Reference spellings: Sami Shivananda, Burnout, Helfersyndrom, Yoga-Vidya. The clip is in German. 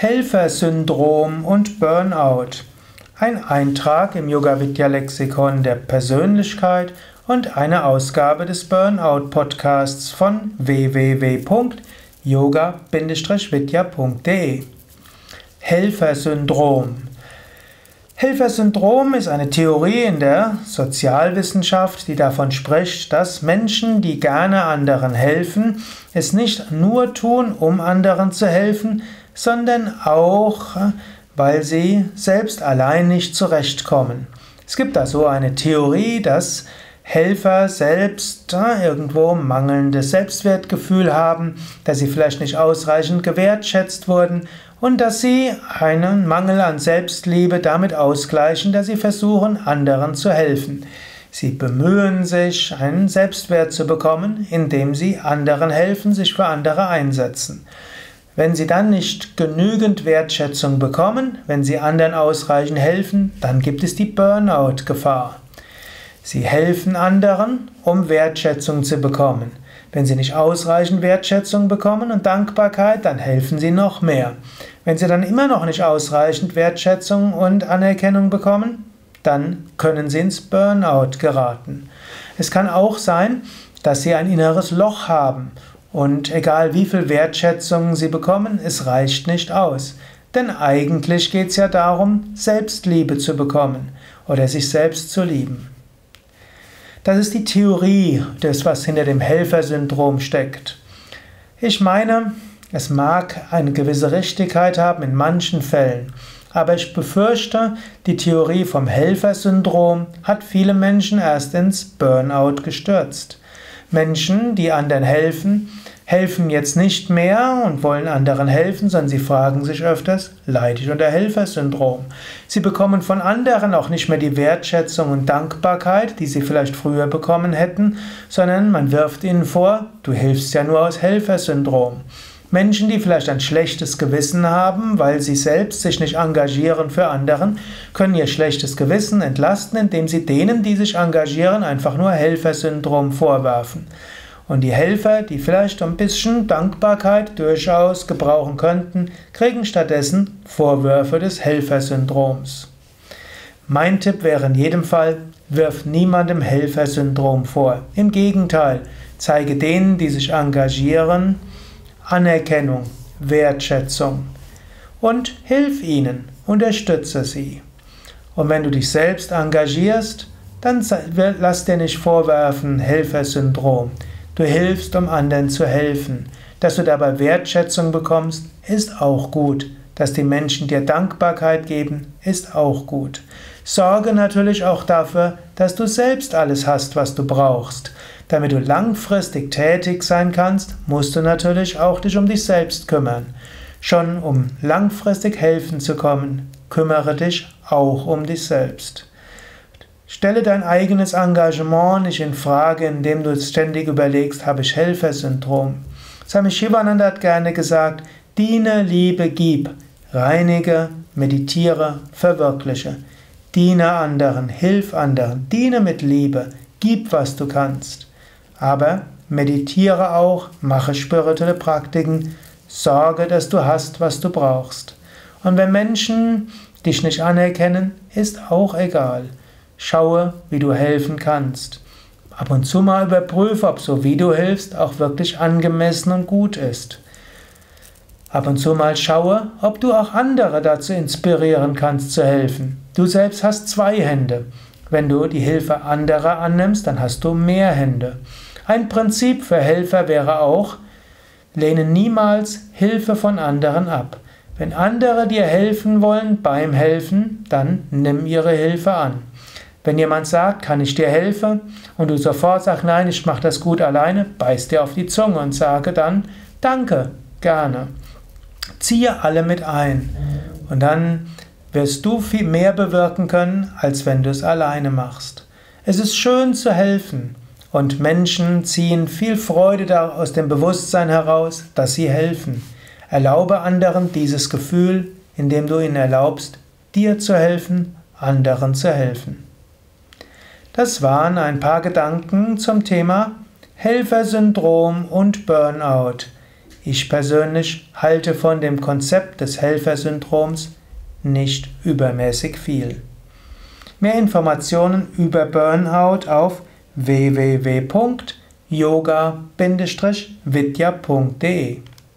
Helfersyndrom und Burnout. Ein Eintrag im Yoga-Vidya-Lexikon der Persönlichkeit und eine Ausgabe des Burnout-Podcasts von www.yoga-vidya.de. Helfersyndrom. Helfersyndrom ist eine Theorie in der Sozialwissenschaft, die davon spricht, dass Menschen, die gerne anderen helfen, es nicht nur tun, um anderen zu helfen, sondern auch, weil sie selbst allein nicht zurechtkommen. Es gibt da so eine Theorie, dass Helfer selbst irgendwo mangelndes Selbstwertgefühl haben, dass sie vielleicht nicht ausreichend gewertschätzt wurden und dass sie einen Mangel an Selbstliebe damit ausgleichen, dass sie versuchen, anderen zu helfen. Sie bemühen sich, einen Selbstwert zu bekommen, indem sie anderen helfen, sich für andere einsetzen. Wenn sie dann nicht genügend Wertschätzung bekommen, wenn sie anderen ausreichend helfen, dann gibt es die Burnout-Gefahr. Sie helfen anderen, um Wertschätzung zu bekommen. Wenn sie nicht ausreichend Wertschätzung bekommen und Dankbarkeit, dann helfen sie noch mehr. Wenn sie dann immer noch nicht ausreichend Wertschätzung und Anerkennung bekommen, dann können sie ins Burnout geraten. Es kann auch sein, dass sie ein inneres Loch haben. Und egal wie viel Wertschätzung sie bekommen, es reicht nicht aus. Denn eigentlich geht es ja darum, Selbstliebe zu bekommen oder sich selbst zu lieben. Das ist die Theorie, das was hinter dem Helfersyndrom steckt. Ich meine, es mag eine gewisse Richtigkeit haben in manchen Fällen, aber ich befürchte, die Theorie vom Helfersyndrom hat viele Menschen erst ins Burnout gestürzt. Menschen, die anderen helfen, helfen jetzt nicht mehr und wollen anderen helfen, sondern sie fragen sich öfters, leide ich unter Helfersyndrom? Sie bekommen von anderen auch nicht mehr die Wertschätzung und Dankbarkeit, die sie vielleicht früher bekommen hätten, sondern man wirft ihnen vor, du hilfst ja nur aus Helfersyndrom. Menschen, die vielleicht ein schlechtes Gewissen haben, weil sie selbst sich nicht engagieren für anderen, können ihr schlechtes Gewissen entlasten, indem sie denen, die sich engagieren, einfach nur Helfersyndrom vorwerfen. Und die Helfer, die vielleicht ein bisschen Dankbarkeit durchaus gebrauchen könnten, kriegen stattdessen Vorwürfe des Helfersyndroms. Mein Tipp wäre in jedem Fall, wirf niemandem Helfersyndrom vor. Im Gegenteil, zeige denen, die sich engagieren, Anerkennung, Wertschätzung und hilf ihnen, unterstütze sie. Und wenn du dich selbst engagierst, dann lass dir nicht vorwerfen, Helfersyndrom. Du hilfst, um anderen zu helfen. Dass du dabei Wertschätzung bekommst, ist auch gut. Dass die Menschen dir Dankbarkeit geben, ist auch gut. Sorge natürlich auch dafür, dass du selbst alles hast, was du brauchst. Damit du langfristig tätig sein kannst, musst du natürlich auch dich um dich selbst kümmern. Schon um langfristig helfen zu können, kümmere dich auch um dich selbst. Stelle dein eigenes Engagement nicht in Frage, indem du ständig überlegst, habe ich Helfersyndrom. Sami Shivananda hat gerne gesagt, diene, liebe, gib, reinige, meditiere, verwirkliche. Diene anderen, hilf anderen, diene mit Liebe, gib, was du kannst. Aber meditiere auch, mache spirituelle Praktiken, sorge, dass du hast, was du brauchst. Und wenn Menschen dich nicht anerkennen, ist auch egal. Schaue, wie du helfen kannst. Ab und zu mal überprüfe, ob so wie du hilfst, auch wirklich angemessen und gut ist. Ab und zu mal schaue, ob du auch andere dazu inspirieren kannst, zu helfen. Du selbst hast 2 Hände. Wenn du die Hilfe anderer annimmst, dann hast du mehr Hände. Ein Prinzip für Helfer wäre auch, lehne niemals Hilfe von anderen ab. Wenn andere dir helfen wollen beim Helfen, dann nimm ihre Hilfe an. Wenn jemand sagt, kann ich dir helfen? Und du sofort sagst, nein, ich mache das gut alleine, beiß dir auf die Zunge und sage dann, danke, gerne. Ziehe alle mit ein. Und dann wirst du viel mehr bewirken können, als wenn du es alleine machst. Es ist schön zu helfen und Menschen ziehen viel Freude aus dem Bewusstsein heraus, dass sie helfen. Erlaube anderen dieses Gefühl, indem du ihnen erlaubst, dir zu helfen, anderen zu helfen. Das waren ein paar Gedanken zum Thema Helfersyndrom und Burnout. Ich persönlich halte von dem Konzept des Helfersyndroms nicht übermäßig viel. Mehr Informationen über Burnout auf www.yoga-vidya.de